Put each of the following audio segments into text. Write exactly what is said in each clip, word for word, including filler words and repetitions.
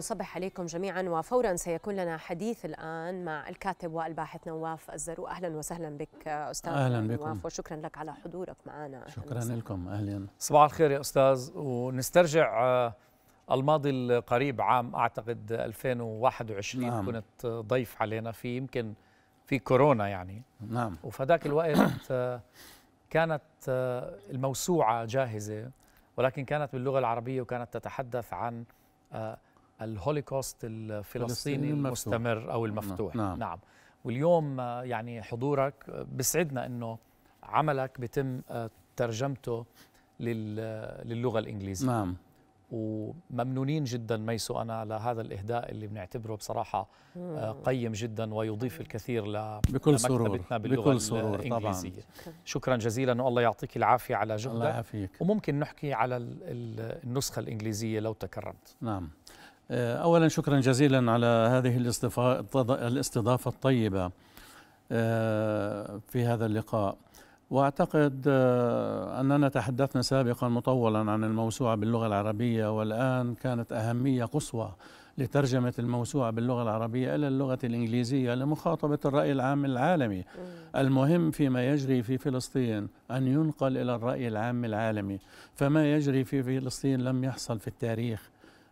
صبح عليكم جميعا، وفورا سيكون لنا حديث الآن مع الكاتب والباحث نواف الزرو. أهلا وسهلا بك أستاذ أهلا نواف بكم. وشكرا لك على حضورك معنا. شكرا لكم. أهلا، صباح الخير يا أستاذ. ونسترجع الماضي القريب، عام أعتقد ألفين وواحد وعشرين. نعم. كنت ضيف علينا في يمكن في كورونا يعني. نعم. وفداك الوقت كانت الموسوعة جاهزة، ولكن كانت باللغة العربية، وكانت تتحدث عن الهولوكوست الفلسطيني المستمر أو المفتوح. نعم. نعم. واليوم يعني حضورك بسعدنا أنه عملك بتم ترجمته للغة الإنجليزية. نعم. وممنونين جدا ميسو أنا لهذا الإهداء اللي بنعتبره بصراحة قيم جدا، ويضيف الكثير لمكتبتنا باللغة الإنجليزية. طبعاً. شكرا جزيلا، والله يعطيك العافية على جهدك. الله يعافيك. وممكن نحكي على النسخة الإنجليزية لو تكرمت. نعم. أولا شكرا جزيلا على هذه الاستضافة الطيبة في هذا اللقاء. وأعتقد أننا تحدثنا سابقا مطولا عن الموسوعة باللغة العربية، والآن كانت أهمية قصوى لترجمة الموسوعة باللغة العربية إلى اللغة الإنجليزية لمخاطبة الرأي العام العالمي. المهم فيما يجري في فلسطين أن ينقل إلى الرأي العام العالمي، فما يجري في فلسطين لم يحصل في التاريخ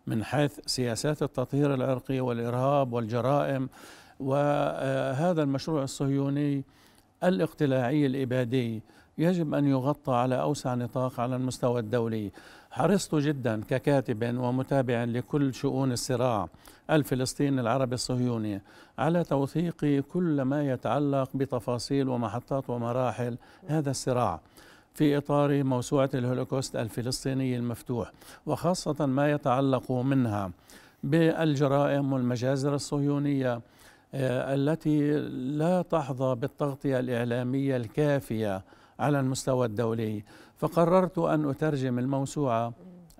من حيث سياسات التطهير العرقي والإرهاب والجرائم، وهذا المشروع الصهيوني الاقتلاعي الإبادي يجب أن يغطى على أوسع نطاق على المستوى الدولي. حرصت جدا ككاتب ومتابع لكل شؤون الصراع الفلسطيني العربي الصهيوني على توثيق كل ما يتعلق بتفاصيل ومحطات ومراحل هذا الصراع في إطار موسوعة الهولوكوست الفلسطيني المفتوح، وخاصة ما يتعلق منها بالجرائم والمجازر الصهيونية التي لا تحظى بالتغطية الإعلامية الكافية على المستوى الدولي. فقررت أن أترجم الموسوعة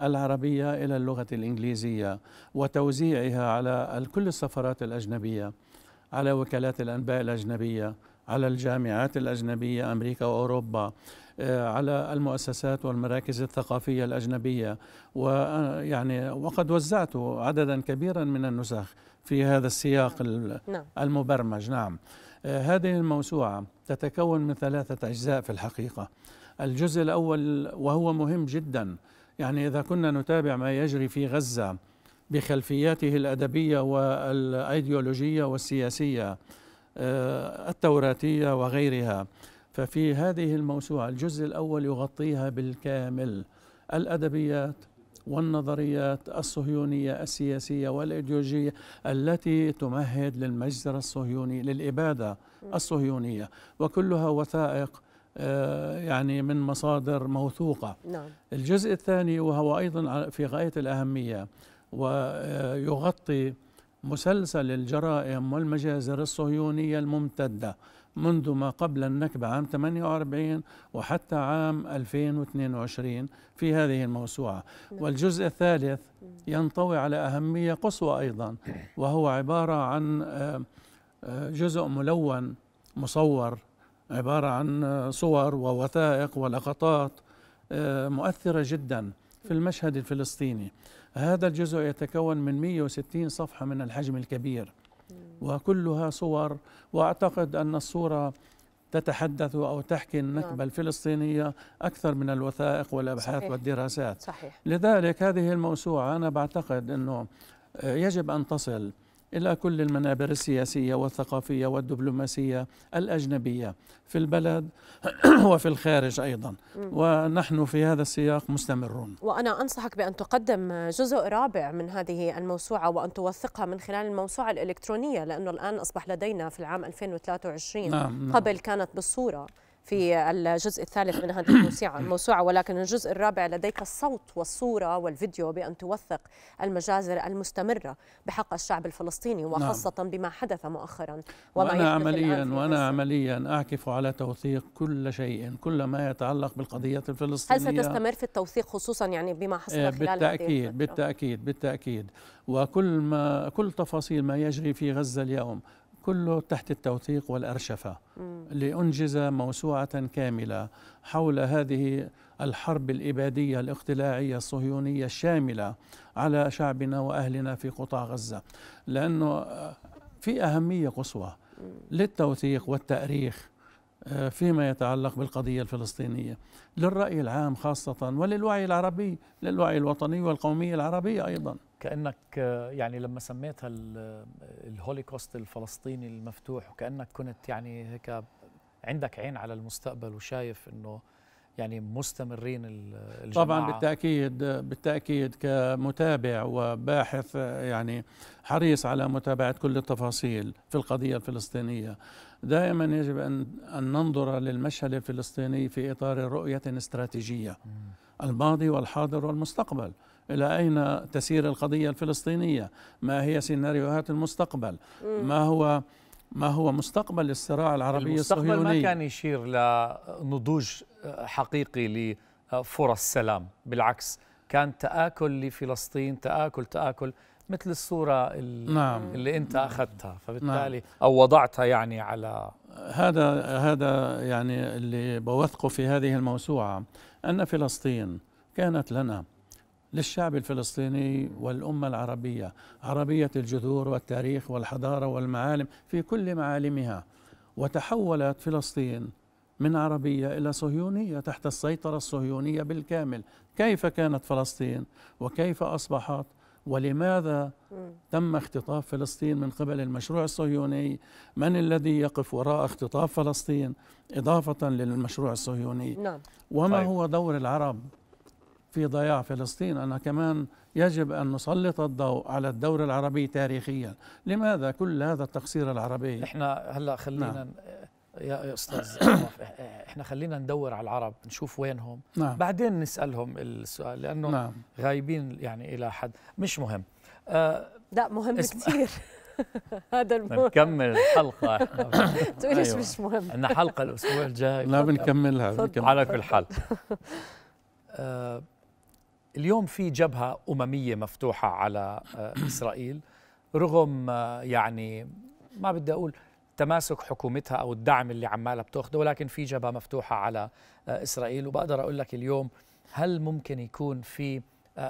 العربية إلى اللغة الإنجليزية وتوزيعها على كل السفارات الأجنبية، على وكالات الأنباء الأجنبية، على الجامعات الأجنبية أمريكا وأوروبا، على المؤسسات والمراكز الثقافية الأجنبية، ويعني وقد وزعت عددا كبيرا من النسخ في هذا السياق. نعم. المبرمج. نعم. هذه الموسوعة تتكون من ثلاثة أجزاء في الحقيقة. الجزء الأول وهو مهم جدا، يعني إذا كنا نتابع ما يجري في غزة بخلفياته الأدبية والأيديولوجية والسياسية التوراتية وغيرها، ففي هذه الموسوعة الجزء الأول يغطيها بالكامل، الأدبيات والنظريات الصهيونية السياسية والإيديولوجية التي تمهد للمجزر الصهيوني للإبادة الصهيونية، وكلها وثائق يعني من مصادر موثوقة. نعم. الجزء الثاني وهو أيضا في غاية الأهمية، ويغطي مسلسل الجرائم والمجازر الصهيونية الممتدة منذ ما قبل النكبة عام ثمانية وأربعين وحتى عام ألفين واثنين وعشرين في هذه الموسوعة. والجزء الثالث ينطوي على أهمية قصوى أيضا، وهو عبارة عن جزء ملون مصور، عبارة عن صور ووثائق ولقطات مؤثرة جدا في المشهد الفلسطيني. هذا الجزء يتكون من مئة وستين صفحة من الحجم الكبير، وكلها صور، وأعتقد أن الصورة تتحدث أو تحكي النكبة الفلسطينية أكثر من الوثائق والأبحاث. صحيح. والدراسات. صحيح. لذلك هذه الموسوعة أنا بعتقد أنه يجب أن تصل إلى كل المنابر السياسية والثقافية والدبلوماسية الأجنبية في البلد وفي الخارج أيضا، ونحن في هذا السياق مستمرون. وأنا أنصحك بأن تقدم جزء رابع من هذه الموسوعة وأن توثقها من خلال الموسوعة الإلكترونية، لأنه الآن أصبح لدينا في العام ألفين وثلاثة وعشرين. نعم. قبل كانت بالصورة في الجزء الثالث من هذه الموسوعة، ولكن الجزء الرابع لديك الصوت والصورة والفيديو بأن توثق المجازر المستمرة بحق الشعب الفلسطيني، وخاصة بما حدث مؤخرا وما يحدث الآن. عمليا وأنا عمليا أعكف على توثيق كل شيء، كل ما يتعلق بالقضية الفلسطينية. هل ستستمر في التوثيق خصوصا يعني بما حصل خلال بالتأكيد هذه بالتأكيد بالتأكيد وكل ما كل تفاصيل ما يجري في غزة اليوم كله تحت التوثيق والأرشفة لأنجز موسوعة كاملة حول هذه الحرب الإبادية الاقتلاعية الصهيونية الشاملة على شعبنا وأهلنا في قطاع غزة، لأنه في أهمية قصوى للتوثيق والتأريخ فيما يتعلق بالقضية الفلسطينية للرأي العام خاصة، وللوعي العربي، للوعي الوطني والقومي العربي أيضا. كأنك يعني لما سميتها الهولوكوست الفلسطيني المفتوح، وكأنك كنت يعني هيك عندك عين على المستقبل وشايف أنه يعني مستمرين الجماعة. طبعا بالتأكيد بالتأكيد كمتابع وباحث يعني حريص على متابعة كل التفاصيل في القضية الفلسطينية، دائما يجب أن أن ننظر للمشهد الفلسطيني في إطار رؤية استراتيجية، الماضي والحاضر والمستقبل، إلى أين تسير القضية الفلسطينية، ما هي سيناريوهات المستقبل، ما هو ما هو مستقبل الصراع العربي الصهيوني. المستقبل ما كان يشير لنضوج حقيقي لفرص سلام، بالعكس كان تآكل لفلسطين، تآكل تآكل مثل الصورة اللي, نعم. اللي أنت أخذتها، فبالتالي نعم. أو وضعتها يعني على هذا هذا يعني اللي بوثقه في هذه الموسوعة، أن فلسطين كانت لنا، للشعب الفلسطيني والأمة العربية، عربية الجذور والتاريخ والحضارة والمعالم في كل معالمها، وتحولت فلسطين من عربية إلى صهيونية تحت السيطرة الصهيونية بالكامل. كيف كانت فلسطين وكيف أصبحت، ولماذا تم اختطاف فلسطين من قبل المشروع الصهيوني، من الذي يقف وراء اختطاف فلسطين إضافة للمشروع الصهيوني، نعم. وما طيب. هو دور العرب في ضياع فلسطين. أنا كمان يجب أن نسلط الضوء على الدور العربي تاريخيا، لماذا كل هذا التقصير العربي؟ إحنا هلأ خلينا نعم. يا أستاذ إحنا خلينا ندور على العرب، نشوف وينهم نعم. بعدين نسألهم السؤال، لأنه نعم. غايبين يعني إلى حد مش مهم. آه لا مهم كثير. هذا المهم نكمل الحلقة. تقوليش أيوة. مش مهم، عندنا حلقة الأسبوع الجاي لا بنكملها على كل حال. آه اليوم في جبهة أممية مفتوحة على إسرائيل، رغم يعني ما بدي أقول تماسك حكومتها أو الدعم اللي عمالها بتاخده، ولكن في جبهة مفتوحة على إسرائيل. وبقدر أقول لك اليوم، هل ممكن يكون في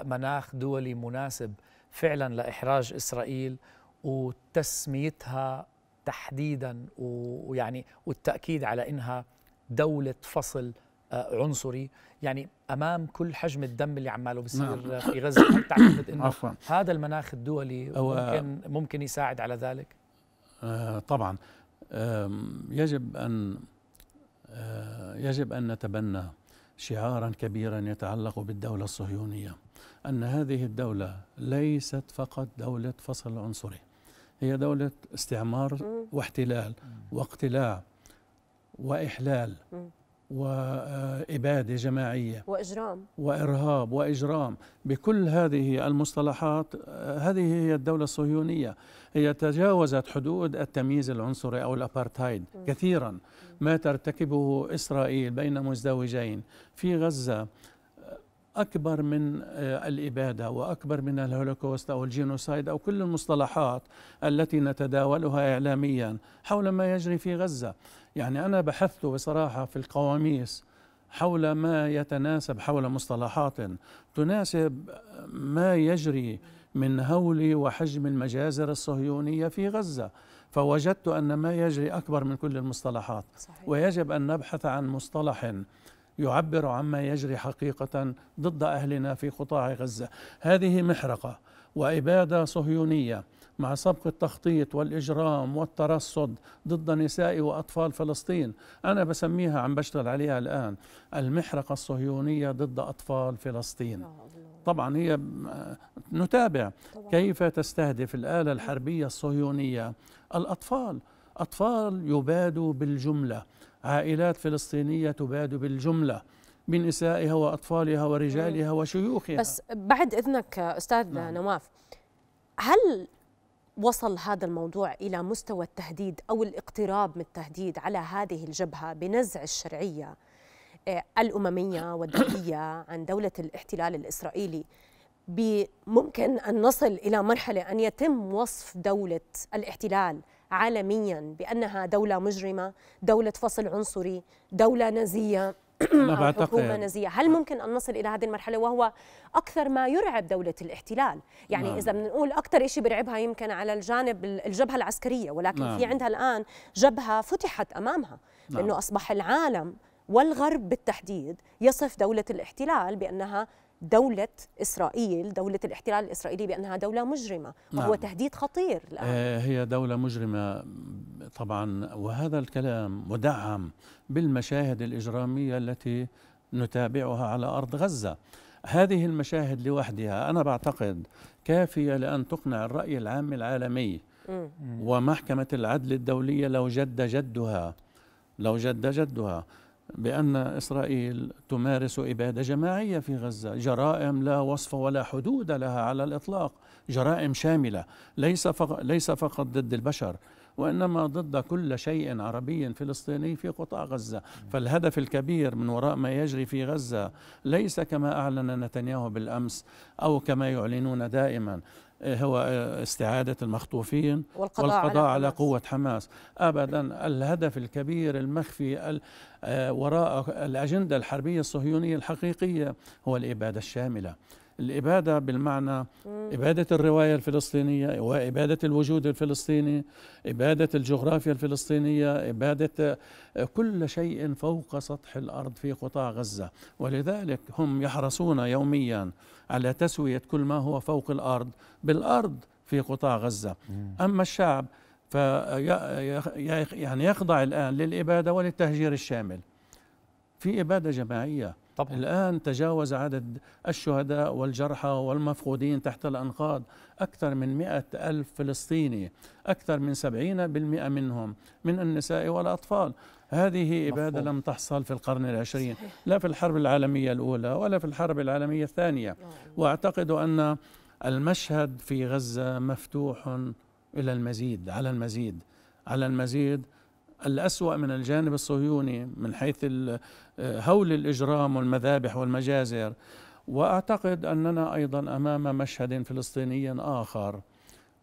مناخ دولي مناسب فعلا لإحراج إسرائيل وتسميتها تحديدا، ويعني والتأكيد على إنها دولة فصل عنصري، يعني امام كل حجم الدم اللي عماله بيصير نعم. في غزه، هل تعتقد انه هذا المناخ الدولي ممكن ممكن يساعد على ذلك؟ آه طبعا آه يجب ان آه يجب ان نتبنى شعارا كبيرا يتعلق بالدوله الصهيونيه، ان هذه الدوله ليست فقط دوله فصل عنصري، هي دوله استعمار واحتلال واقتلاع واحلال وإبادة جماعية وإجرام وإرهاب وإجرام، بكل هذه المصطلحات هذه هي الدولة الصهيونية. هي تجاوزت حدود التمييز العنصري أو الأبارتايد كثيرا، ما ترتكبه إسرائيل بين مزدوجين في غزة أكبر من الإبادة وأكبر من الهولوكوست أو الجينوسايد أو كل المصطلحات التي نتداولها إعلاميا حول ما يجري في غزة. يعني أنا بحثت بصراحة في القواميس حول ما يتناسب، حول مصطلحات تناسب ما يجري من هول وحجم المجازر الصهيونية في غزة، فوجدت أن ما يجري أكبر من كل المصطلحات صحيح. ويجب أن نبحث عن مصطلح يعبر عما يجري حقيقة ضد أهلنا في قطاع غزة. هذه محرقة وإبادة صهيونية مع سبق التخطيط والإجرام والترصد ضد نساء وأطفال فلسطين. أنا بسميها، عم بشتغل عليها الآن، المحرقة الصهيونية ضد أطفال فلسطين. طبعا هي نتابع كيف تستهدف الآلة الحربية الصهيونية الأطفال، أطفال يبادوا بالجملة، عائلات فلسطينية تباد بالجملة بنسائها وأطفالها ورجالها وشيوخها. بس بعد إذنك أستاذ نعم. نواف، هل وصل هذا الموضوع إلى مستوى التهديد أو الاقتراب من التهديد على هذه الجبهة بنزع الشرعية الأممية والدولية عن دولة الاحتلال الإسرائيلي؟ ممكن أن نصل إلى مرحلة أن يتم وصف دولة الاحتلال عالميا بأنها دولة مجرمة، دولة فصل عنصري، دولة نازية أو حكومة نزيهة، هل ممكن أن نصل إلى هذه المرحلة؟ وهو أكثر ما يرعب دولة الاحتلال، يعني نعم. إذا بنقول أكثر شيء بيرعبها يمكن على الجانب الجبهة العسكرية، ولكن نعم. في عندها الآن جبهة فتحت أمامها، لأنه نعم. أصبح العالم والغرب بالتحديد يصف دولة الاحتلال بأنها دولة إسرائيل، دولة الاحتلال الإسرائيلي بأنها دولة مجرمة، وهو نعم. تهديد خطير الآن. هي دولة مجرمة طبعا، وهذا الكلام مدعم بالمشاهد الإجرامية التي نتابعها على أرض غزة. هذه المشاهد لوحدها أنا بعتقد كافية لأن تقنع الرأي العام العالمي م. ومحكمة العدل الدولية لو جد جدها لو جد جدها بأن إسرائيل تمارس إبادة جماعية في غزة، جرائم لا وصف ولا حدود لها على الإطلاق، جرائم شاملة ليس فقط, ليس فقط ضد البشر وإنما ضد كل شيء عربي فلسطيني في قطاع غزة. فالهدف الكبير من وراء ما يجري في غزة ليس كما أعلن نتنياهو بالأمس أو كما يعلنون دائما هو استعادة المخطوفين والقضاء, والقضاء على, على قوة حماس. أبدا، الهدف الكبير المخفي وراء الأجندة الحربية الصهيونية الحقيقية هو الإبادة الشاملة، الإبادة بالمعنى إبادة الرواية الفلسطينية وإبادة الوجود الفلسطيني، إبادة الجغرافيا الفلسطينية، إبادة كل شيء فوق سطح الأرض في قطاع غزة. ولذلك هم يحرصون يوميا على تسوية كل ما هو فوق الأرض بالأرض في قطاع غزة. أما الشعب يعني يخضع الآن للإبادة وللتهجير الشامل في إبادة جماعية. طبعا. الآن تجاوز عدد الشهداء والجرحى والمفقودين تحت الأنقاض أكثر من مئة ألف فلسطيني، أكثر من سبعين بالمئة منهم من النساء والأطفال. هذه إبادة مفهوم. لم تحصل في القرن العشرين، لا في الحرب العالمية الأولى ولا في الحرب العالمية الثانية. وأعتقد أن المشهد في غزة مفتوح إلى المزيد على المزيد على المزيد الأسوأ من الجانب الصهيوني من حيث هول الإجرام والمذابح والمجازر. وأعتقد أننا أيضا أمام مشهد فلسطيني آخر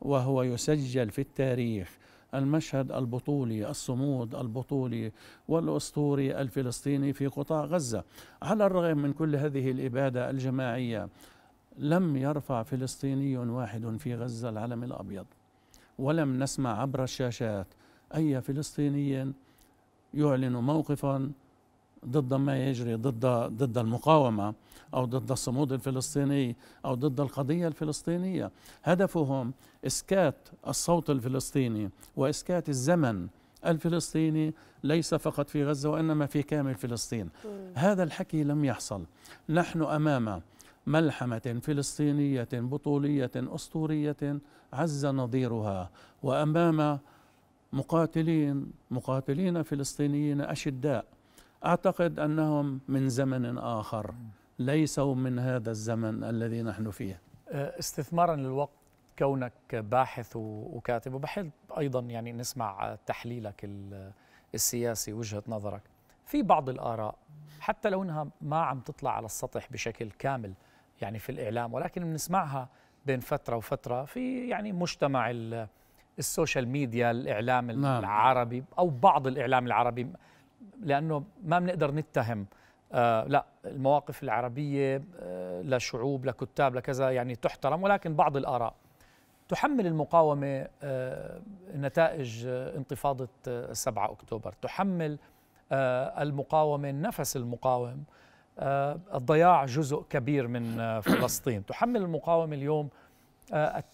وهو يسجل في التاريخ، المشهد البطولي، الصمود البطولي والأسطوري الفلسطيني في قطاع غزة. على الرغم من كل هذه الإبادة الجماعية لم يرفع فلسطيني واحد في غزة العلم الأبيض، ولم نسمع عبر الشاشات أي فلسطيني يعلن موقفا ضد ما يجري، ضد ضد المقاومة أو ضد الصمود الفلسطيني أو ضد القضية الفلسطينية. هدفهم إسكات الصوت الفلسطيني وإسكات الزمن الفلسطيني ليس فقط في غزة وإنما في كامل فلسطين. هذا الحكي لم يحصل. نحن أمام ملحمة فلسطينية بطولية أسطورية عز نظيرها، وأمام مقاتلين مقاتلين فلسطينيين أشداء أعتقد أنهم من زمن آخر، ليسوا من هذا الزمن الذي نحن فيه. استثماراً للوقت، كونك باحث وكاتب وبحب أيضاً يعني نسمع تحليلك السياسي، وجهة نظرك في بعض الآراء حتى لو أنها ما عم تطلع على السطح بشكل كامل يعني في الإعلام، ولكن بنسمعها بين فترة وفترة في يعني مجتمع السوشيال ميديا، الإعلام العربي أو بعض الإعلام العربي، لأنه ما بنقدر نتهم آه لا المواقف العربية آه لشعوب لكتاب لكذا يعني تحترم، ولكن بعض الآراء تحمل المقاومة آه نتائج آه انتفاضة آه سبعة أكتوبر، تحمل آه المقاومة نفس المقاوم آه الضياع جزء كبير من آه فلسطين، تحمل المقاومة اليوم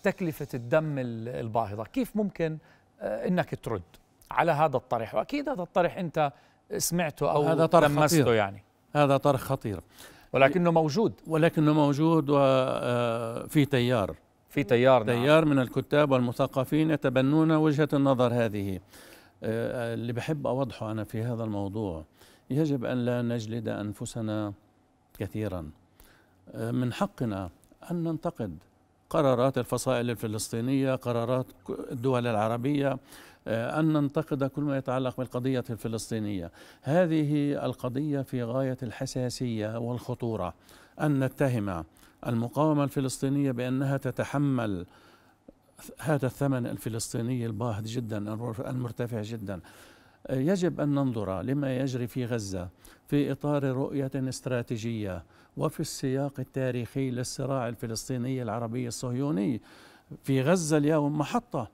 تكلفة الدم الباهظة. كيف ممكن أنك ترد على هذا الطرح؟ وأكيد هذا الطرح أنت سمعته أو تلمسته، يعني هذا طرح خطير ولكنه موجود ولكنه موجود وفي تيار في تيار تيار من الكتاب والمثقفين يتبنون وجهة النظر هذه. اللي بحب أوضحه أنا في هذا الموضوع، يجب أن لا نجلد أنفسنا كثيرا، من حقنا أن ننتقد قرارات الفصائل الفلسطينية، قرارات الدول العربية، أن ننتقد كل ما يتعلق بالقضية الفلسطينية. هذه القضية في غاية الحساسية والخطورة، أن نتهم المقاومة الفلسطينية بأنها تتحمل هذا الثمن الفلسطيني الباهظ جدا المرتفع جدا. يجب أن ننظر لما يجري في غزة في إطار رؤية استراتيجية وفي السياق التاريخي للصراع الفلسطيني العربي الصهيوني. في غزة اليوم محطة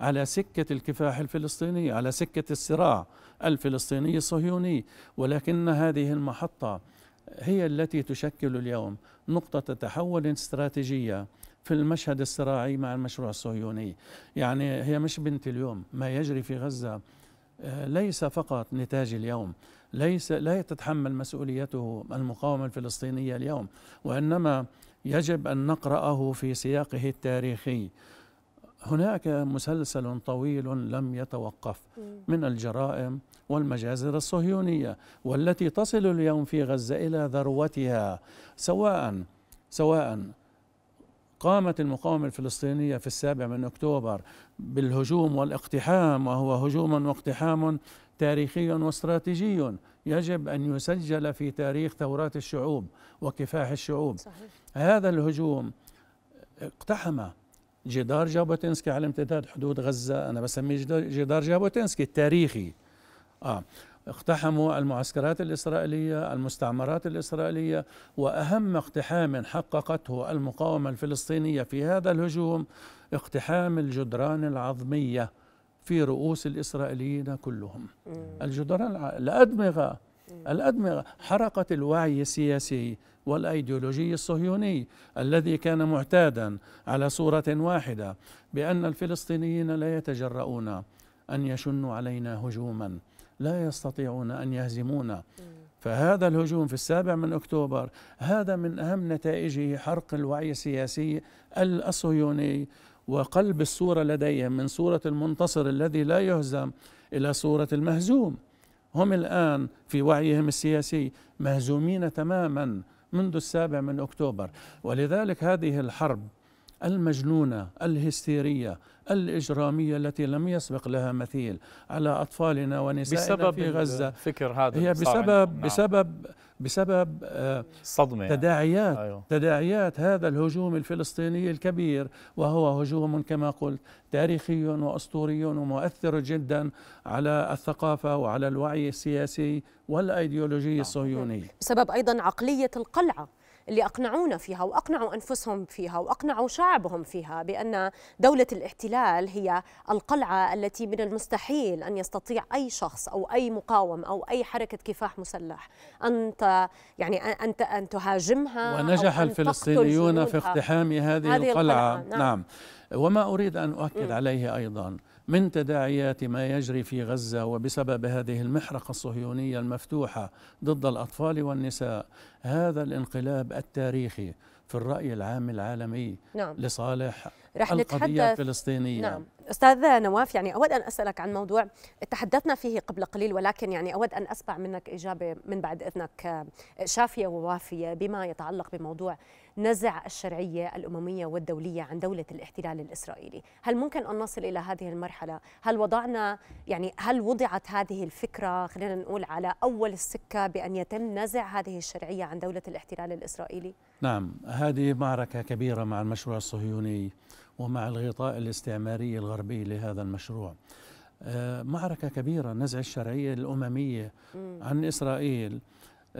على سكة الكفاح الفلسطيني، على سكة الصراع الفلسطيني الصهيوني، ولكن هذه المحطة هي التي تشكل اليوم نقطة تحول استراتيجية في المشهد الصراعي مع المشروع الصهيوني. يعني هي مش بنت اليوم، ما يجري في غزة ليس فقط نتاج اليوم، ليس لا تتحمل مسؤوليته المقاومة الفلسطينية اليوم، وإنما يجب أن نقرأه في سياقه التاريخي. هناك مسلسل طويل لم يتوقف من الجرائم والمجازر الصهيونية والتي تصل اليوم في غزة إلى ذروتها، سواء سواء قامت المقاومة الفلسطينية في السابع من أكتوبر بالهجوم والاقتحام، وهو هجوم واقتحام تاريخي واستراتيجي يجب أن يسجل في تاريخ ثورات الشعوب وكفاح الشعوب. صحيح. هذا الهجوم اقتحم جدار جابوتينسكي على امتداد حدود غزة، أنا بسميه جدار جابوتينسكي التاريخي. آه. اقتحموا المعسكرات الإسرائيلية، المستعمرات الإسرائيلية، وأهم اقتحام حققته المقاومة الفلسطينية في هذا الهجوم اقتحام الجدران العظمية في رؤوس الإسرائيليين كلهم. الجدران، الأدمغة الأدمغة حرقة الوعي السياسي والأيديولوجي الصهيوني الذي كان معتادا على صورة واحدة بأن الفلسطينيين لا يتجرؤون أن يشنوا علينا هجوما، لا يستطيعون أن يهزمونا. فهذا الهجوم في السابع من أكتوبر هذا من أهم نتائجه حرق الوعي السياسي الصهيوني وقلب الصورة لديهم من صورة المنتصر الذي لا يهزم إلى صورة المهزوم. هم الآن في وعيهم السياسي مهزومين تماما منذ السابع من أكتوبر. ولذلك هذه الحرب المجنونة الهستيرية الإجرامية التي لم يسبق لها مثيل على أطفالنا ونسائنا في غزة الفكر هذا هي بسبب بسبب بسبب صدمة تداعيات يعني. أيوه. تداعيات هذا الهجوم الفلسطيني الكبير، وهو هجوم كما قلت تاريخي وأسطوري ومؤثر جدا على الثقافة وعلى الوعي السياسي والأيديولوجي نعم. الصهيوني، بسبب أيضا عقلية القلعة اللي أقنعونا فيها وأقنعوا أنفسهم فيها وأقنعوا شعبهم فيها بأن دولة الاحتلال هي القلعة التي من المستحيل أن يستطيع أي شخص أو أي مقاوم أو أي حركة كفاح مسلح أن يعني أنت أن تهاجمها. ونجح الفلسطينيون في اقتحام هذه, هذه القلعة, القلعة. نعم. نعم. وما أريد أن أؤكد م. عليه أيضا من تداعيات ما يجري في غزة وبسبب هذه المحرقة الصهيونية المفتوحة ضد الأطفال والنساء هذا الانقلاب التاريخي في الرأي العام العالمي نعم. لصالح القضية الفلسطينية. نعم. أستاذ نواف، يعني أود أن أسألك عن موضوع تحدثنا فيه قبل قليل، ولكن يعني أود أن أسمع منك إجابة من بعد إذنك شافية ووافية بما يتعلق بموضوع نزع الشرعية الأممية والدولية عن دولة الاحتلال الإسرائيلي. هل ممكن أن نصل إلى هذه المرحلة؟ هل وضعنا يعني هل وضعت هذه الفكرة خلينا نقول على أول السكة بأن يتم نزع هذه الشرعية عن دولة الاحتلال الإسرائيلي؟ نعم، هذه معركة كبيرة مع المشروع الصهيوني ومع الغطاء الاستعماري الغربي لهذا المشروع. معركة كبيرة، نزع الشرعية الأممية عن إسرائيل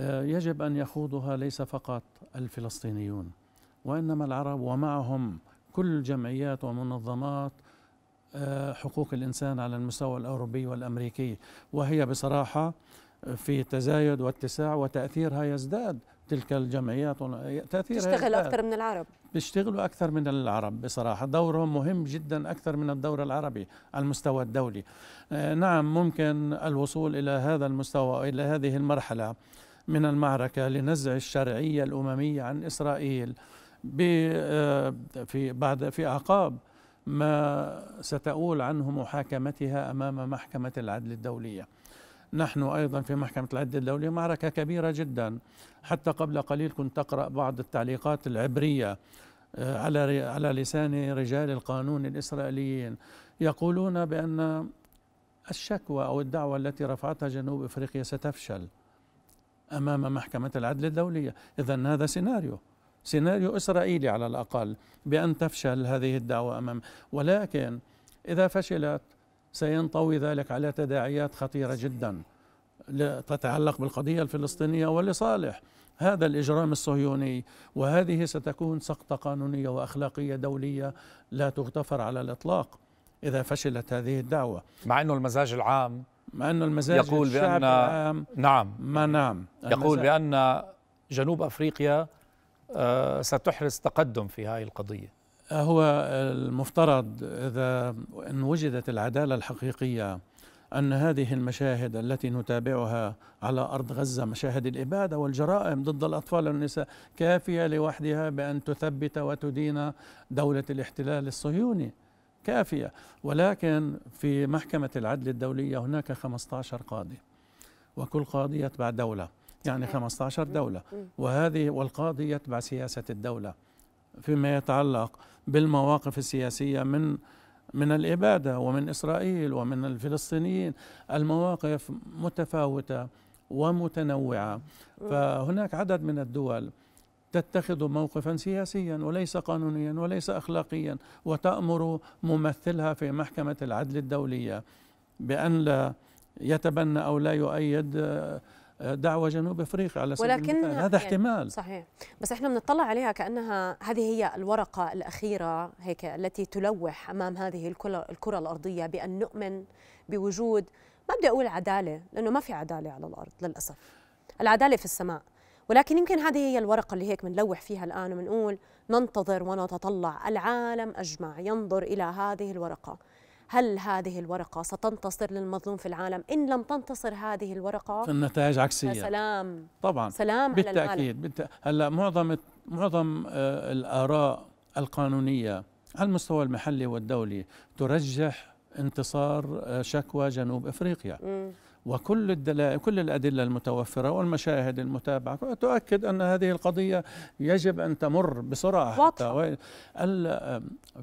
يجب أن يخوضها ليس فقط الفلسطينيون وإنما العرب، ومعهم كل جمعيات ومنظمات حقوق الإنسان على المستوى الأوروبي والأمريكي. وهي بصراحة في تزايد واتساع وتأثيرها يزداد، تلك الجمعيات تأثيرها تشتغل أكثر من العرب، بيشتغلوا أكثر من العرب بصراحة، دورهم مهم جدا أكثر من الدور العربي على المستوى الدولي. نعم، ممكن الوصول إلى هذا المستوى، إلى هذه المرحلة من المعركة لنزع الشرعية الأممية عن إسرائيل في بعد في أعقاب ما ستؤول عنه محاكمتها أمام محكمة العدل الدولية. نحن أيضا في محكمة العدل الدولية معركة كبيرة جدا. حتى قبل قليل كنت أقرأ بعض التعليقات العبرية على على لسان رجال القانون الإسرائيليين يقولون بأن الشكوى أو الدعوة التي رفعتها جنوب أفريقيا ستفشل أمام محكمة العدل الدولية. إذن هذا سيناريو سيناريو إسرائيلي على الأقل بأن تفشل هذه الدعوة أمام، ولكن إذا فشلت سينطوي ذلك على تداعيات خطيرة جدا تتعلق بالقضية الفلسطينية ولصالح هذا الإجرام الصهيوني، وهذه ستكون سقطة قانونية وأخلاقية دولية لا تغتفر على الإطلاق إذا فشلت هذه الدعوة. مع أنه المزاج العام مع أنه المزاج يقول بأن العام نعم ما نعم يقول بأن جنوب أفريقيا ستحرز تقدم في هذه القضية. هو المفترض إذا إن وجدت العدالة الحقيقية أن هذه المشاهد التي نتابعها على أرض غزة، مشاهد الإبادة والجرائم ضد الأطفال والنساء، كافية لوحدها بأن تثبت وتدين دولة الاحتلال الصهيوني، كافية. ولكن في محكمة العدل الدولية هناك خمسة عشر قاضي، وكل قاضي يتبع دولة، يعني خمسة عشر دولة، وهذه والقاضي يتبع سياسة الدولة فيما يتعلق بالمواقف السياسية من من الإبادة ومن إسرائيل ومن الفلسطينيين. المواقف متفاوتة ومتنوعة، فهناك عدد من الدول تتخذ موقفا سياسيا وليس قانونيا وليس أخلاقيا، وتأمر ممثلها في محكمة العدل الدولية بأن لا يتبنى أو لا يؤيد دعوة جنوب أفريقيا على سبيل المثال. هذا احتمال صحيح، بس احنا بنطلع عليها كأنها هذه هي الورقة الأخيرة هيك التي تلوح أمام هذه الكرة الأرضية بأن نؤمن بوجود، ما بدي أقول عدالة لأنه ما في عدالة على الأرض للأسف، العدالة في السماء، ولكن يمكن هذه هي الورقة اللي هيك بنلوح فيها الآن وبنقول ننتظر ونتطلع، العالم أجمع ينظر إلى هذه الورقة. هل هذه الورقة ستنتصر للمظلوم في العالم؟ إن لم تنتصر هذه الورقة فالنتائج عكسية. سلام طبعا، سلام بالتأكيد على العالم. بالتأكيد. هلا معظم معظم الآراء القانونية على المستوى المحلي والدولي ترجح انتصار شكوى جنوب أفريقيا. م. وكل الدلائل كل الأدلة المتوفرة والمشاهد المتابعة تؤكد أن هذه القضية يجب أن تمر بسرعة. حتى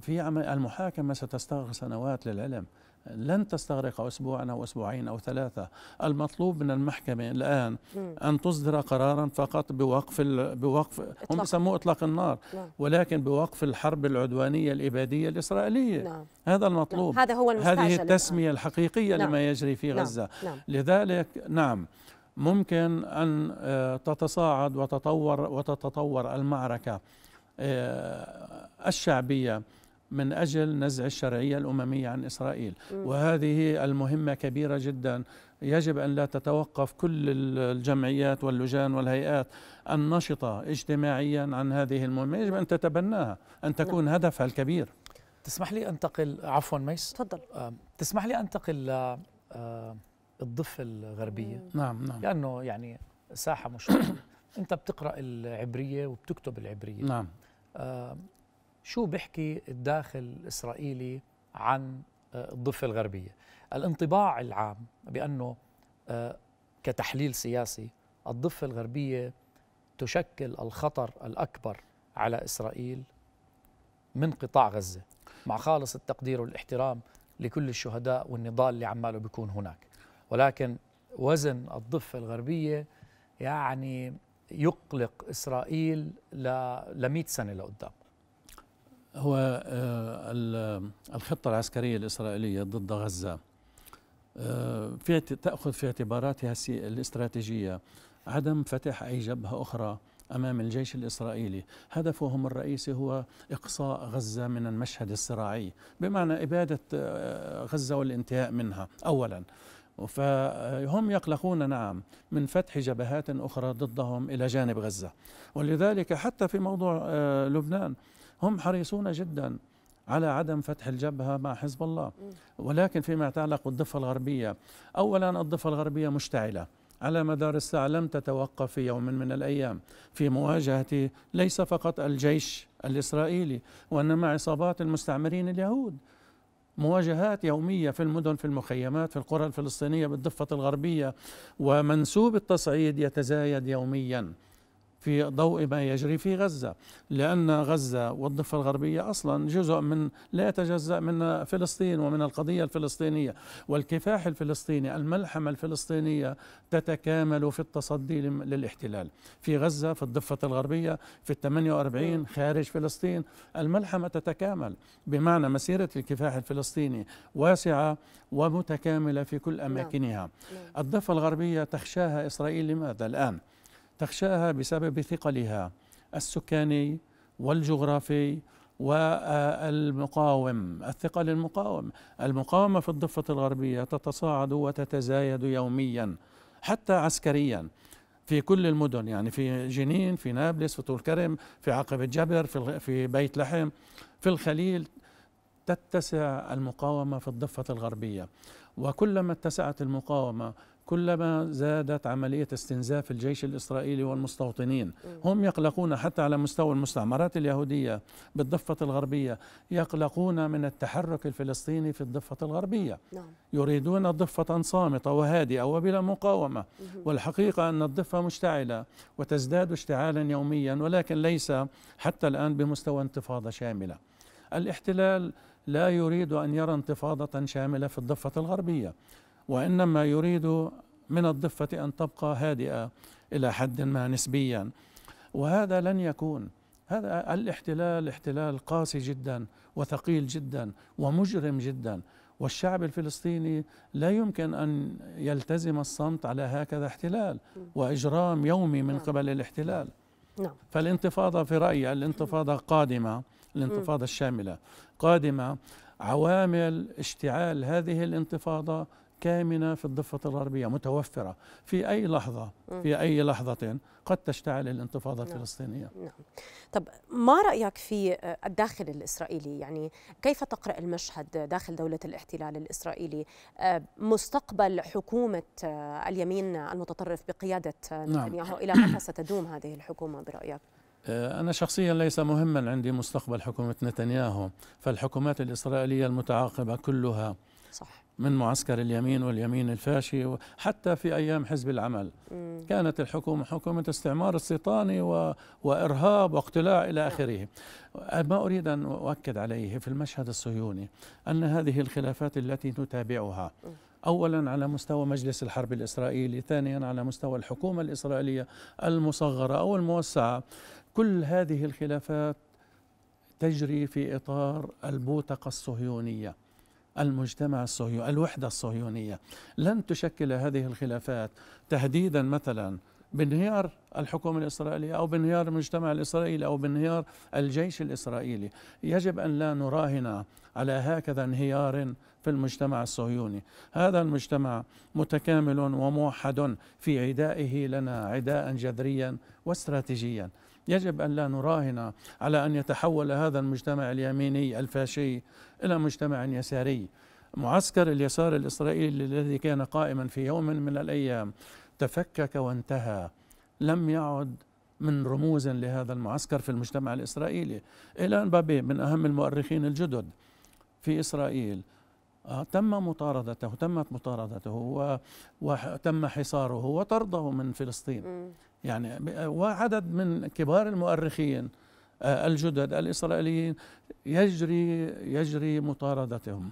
في المحاكمة ستستغرق سنوات للعلم، لن تستغرق أسبوعا أو أسبوعين أو ثلاثة. المطلوب من المحكمة الآن أن تصدر قرارا فقط بوقف بوقف هم يسموه إطلاق النار، ولكن بوقف الحرب العدوانية الإبادية الإسرائيلية. نعم. هذا المطلوب. نعم. هذا هو المستعجل. هذه التسمية الحقيقية. نعم. لما يجري في غزة. نعم. لذلك نعم ممكن أن تتصاعد وتطور وتتطور المعركة الشعبية من أجل نزع الشرعية الأممية عن إسرائيل. م. وهذه المهمة كبيرة جدا، يجب أن لا تتوقف كل الجمعيات واللجان والهيئات النشطة اجتماعيا عن هذه المهمة، يجب أن تتبناها، أن تكون م. هدفها الكبير. تسمح لي أنتقل، عفوا ميس تفضل، تسمح لي أنتقل للضفة الغربية. م. نعم نعم، لأنه يعني ساحة مشتركة. أنت بتقرأ العبرية وبتكتب العبرية. نعم. أه شو بيحكي الداخل الإسرائيلي عن الضفة الغربية؟ الانطباع العام بأنه كتحليل سياسي الضفة الغربية تشكل الخطر الأكبر على إسرائيل من قطاع غزة، مع خالص التقدير والاحترام لكل الشهداء والنضال اللي عماله بيكون هناك، ولكن وزن الضفة الغربية يعني يقلق إسرائيل ل مئة سنة لقدام. هو الخطة العسكرية الإسرائيلية ضد غزة في تأخذ في اعتباراتها الاستراتيجية عدم فتح أي جبهة أخرى أمام الجيش الإسرائيلي. هدفهم الرئيسي هو إقصاء غزة من المشهد الصراعي، بمعنى إبادة غزة والانتهاء منها أولا، فهم يقلقون نعم من فتح جبهات أخرى ضدهم إلى جانب غزة. ولذلك حتى في موضوع لبنان هم حريصون جدا على عدم فتح الجبهة مع حزب الله. ولكن فيما يتعلق بالضفة الغربية، أولا الضفة الغربية مشتعلة على مدار الساعة، لم تتوقف في يوم من الأيام في مواجهة ليس فقط الجيش الإسرائيلي وإنما عصابات المستعمرين اليهود، مواجهات يومية في المدن في المخيمات في القرى الفلسطينية بالضفة الغربية، ومنسوب التصعيد يتزايد يوميا في ضوء ما يجري في غزة، لأن غزة والضفة الغربية أصلا جزء من لا يتجزأ من فلسطين ومن القضية الفلسطينية والكفاح الفلسطيني، الملحمة الفلسطينية تتكامل في التصدي للاحتلال في غزة، في الضفة الغربية، في الثمانية وأربعين، خارج فلسطين، الملحمة تتكامل، بمعنى مسيرة الكفاح الفلسطيني واسعة ومتكاملة في كل أماكنها. الضفة الغربية تخشاها إسرائيل، لماذا الآن؟ تخشاها بسبب ثقلها السكاني والجغرافي والمقاوم، الثقل المقاوم، المقاومة في الضفة الغربية تتصاعد وتتزايد يوميا حتى عسكريا في كل المدن، يعني في جنين، في نابلس، في طول كرم، في عقبة جبر، في في بيت لحم، في الخليل، تتسع المقاومة في الضفة الغربية، وكلما اتسعت المقاومة كلما زادت عملية استنزاف الجيش الإسرائيلي والمستوطنين. هم يقلقون حتى على مستوى المستعمرات اليهودية بالضفة الغربية، يقلقون من التحرك الفلسطيني في الضفة الغربية، يريدون ضفة صامتة وهادئة وبلا مقاومة، والحقيقة أن الضفة مشتعلة وتزداد اشتعالا يوميا، ولكن ليس حتى الآن بمستوى انتفاضة شاملة. الاحتلال لا يريد أن يرى انتفاضة شاملة في الضفة الغربية، وإنما يريد من الضفة أن تبقى هادئة إلى حد ما نسبيا، وهذا لن يكون. هذا الاحتلال احتلال قاسي جدا وثقيل جدا ومجرم جدا، والشعب الفلسطيني لا يمكن أن يلتزم الصمت على هكذا احتلال وإجرام يومي من قبل الاحتلال. فالانتفاضة في رأيي، الانتفاضة قادمة، الانتفاضة الشاملة قادمة. عوامل اشتعال هذه الانتفاضة كامنة في الضفة الغربية متوفرة، في أي لحظة في أي لحظة قد تشتعل الانتفاضة الفلسطينية. نعم. طب ما رأيك في الداخل الإسرائيلي؟ يعني كيف تقرأ المشهد داخل دولة الاحتلال الإسرائيلي؟ مستقبل حكومة اليمين المتطرف بقيادة نتنياهو، إلى متى ستدوم هذه الحكومة برأيك؟ أنا شخصيا ليس مهما عندي مستقبل حكومة نتنياهو، فالحكومات الإسرائيلية المتعاقبة كلها صح، من معسكر اليمين واليمين الفاشي، حتى في أيام حزب العمل مم. كانت الحكومة حكومة استعمار استيطاني و... وإرهاب واقتلاع إلى آخره. ما أريد أن أؤكد عليه في المشهد الصهيوني أن هذه الخلافات التي نتابعها مم. أولا على مستوى مجلس الحرب الإسرائيلي، ثانيا على مستوى الحكومة الإسرائيلية المصغرة أو الموسعة، كل هذه الخلافات تجري في إطار البوتقة الصهيونية، المجتمع الصهيوني، الوحدة الصهيونية. لن تشكل هذه الخلافات تهديدا مثلا بانهيار الحكومة الإسرائيلية أو بانهيار المجتمع الإسرائيلي أو بانهيار الجيش الإسرائيلي. يجب أن لا نراهن على هكذا انهيار في المجتمع الصهيوني. هذا المجتمع متكامل وموحد في عدائه لنا عداء جذريا واستراتيجيا، يجب أن لا نراهن على أن يتحول هذا المجتمع اليميني الفاشي إلى مجتمع يساري. معسكر اليسار الإسرائيلي الذي كان قائما في يوم من الأيام تفكك وانتهى، لم يعد من رموز لهذا المعسكر في المجتمع الإسرائيلي. إيلان بابي من أهم المؤرخين الجدد في إسرائيل تم مطاردته، تمت مطاردته وتم حصاره وطرده من فلسطين، يعني وعدد من كبار المؤرخين الجدد الإسرائيليين يجري يجري مطاردتهم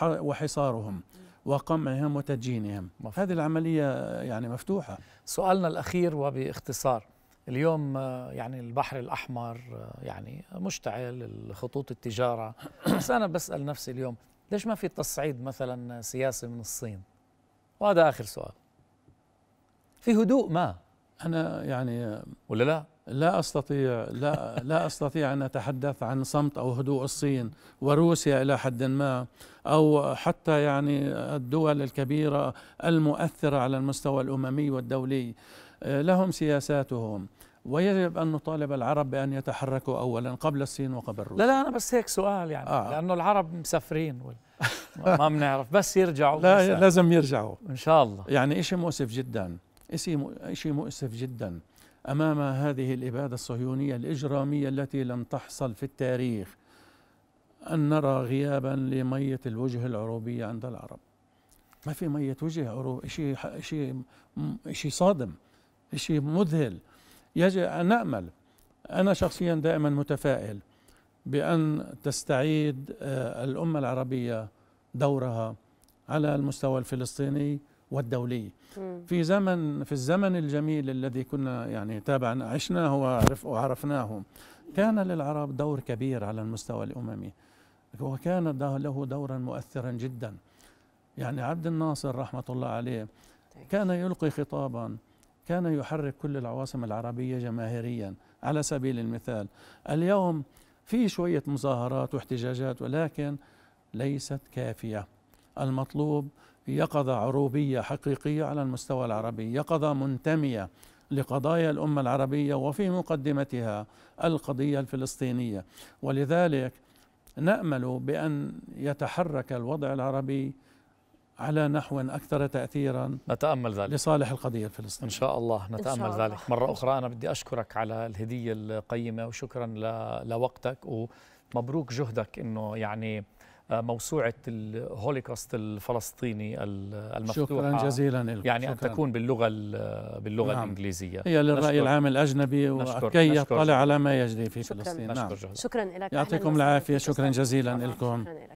وحصارهم وقمعهم وتدجينهم. هذه العملية يعني مفتوحة. سؤالنا الأخير وباختصار، اليوم يعني البحر الأحمر يعني مشتعل، الخطوط التجارة، بس أنا بسأل نفسي اليوم ليش ما في تصعيد مثلا سياسي من الصين؟ وهذا آخر سؤال. في هدوء ما؟ أنا يعني ولا لا؟ لا أستطيع لا لا أستطيع أن أتحدث عن صمت أو هدوء الصين وروسيا إلى حد ما، أو حتى يعني الدول الكبيرة المؤثرة على المستوى الأممي والدولي، لهم سياساتهم، ويجب أن نطالب العرب بأن يتحركوا أولا قبل الصين وقبل روسيا. لا لا أنا بس هيك سؤال يعني آه. لأنه العرب مسافرين ما بنعرف، بس يرجعوا. لا لازم يرجعوا إن شاء الله. يعني إشي مؤسف جدا، إشي مؤسف جدا أمام هذه الإبادة الصهيونية الإجرامية التي لم تحصل في التاريخ أن نرى غيابا لمية الوجه العروبية عند العرب. ما في مية وجه عروبي، شيء شيء شيء صادم، شيء مذهل. يجب أن نأمل. أنا شخصيا دائما متفائل بأن تستعيد الأمة العربية دورها على المستوى الفلسطيني والدولي. في زمن في الزمن الجميل الذي كنا يعني تابعنا عشناه وعرف وعرفناه، كان للعرب دور كبير على المستوى الأممي، وكان له دورا مؤثرا جدا. يعني عبد الناصر رحمة الله عليه كان يلقي خطابا كان يحرك كل العواصم العربية جماهيريا. على سبيل المثال اليوم في شوية مظاهرات واحتجاجات، ولكن ليست كافية. المطلوب يقظة عروبية حقيقية على المستوى العربي، يقظة منتمية لقضايا الأمة العربية وفي مقدمتها القضية الفلسطينية. ولذلك نأمل بأن يتحرك الوضع العربي على نحو أكثر تأثيرا، نتأمل ذلك لصالح القضية الفلسطينية إن شاء الله. نتأمل شاء الله. ذلك مرة أخرى أنا بدي أشكرك على الهدية القيمة، وشكرا لوقتك، ومبروك جهدك أنه يعني موسوعة الهولوكوست الفلسطيني المفتوحة، شكرا جزيلا لك، يعني شكراً. أن تكون باللغة باللغة نعم. الإنجليزية هي للرأي العام الأجنبي، وكي يطلع على ما يجري في شكراً. فلسطين. نعم. شكرا لك، يعطيكم العافية، شكرا جزيلا لكم.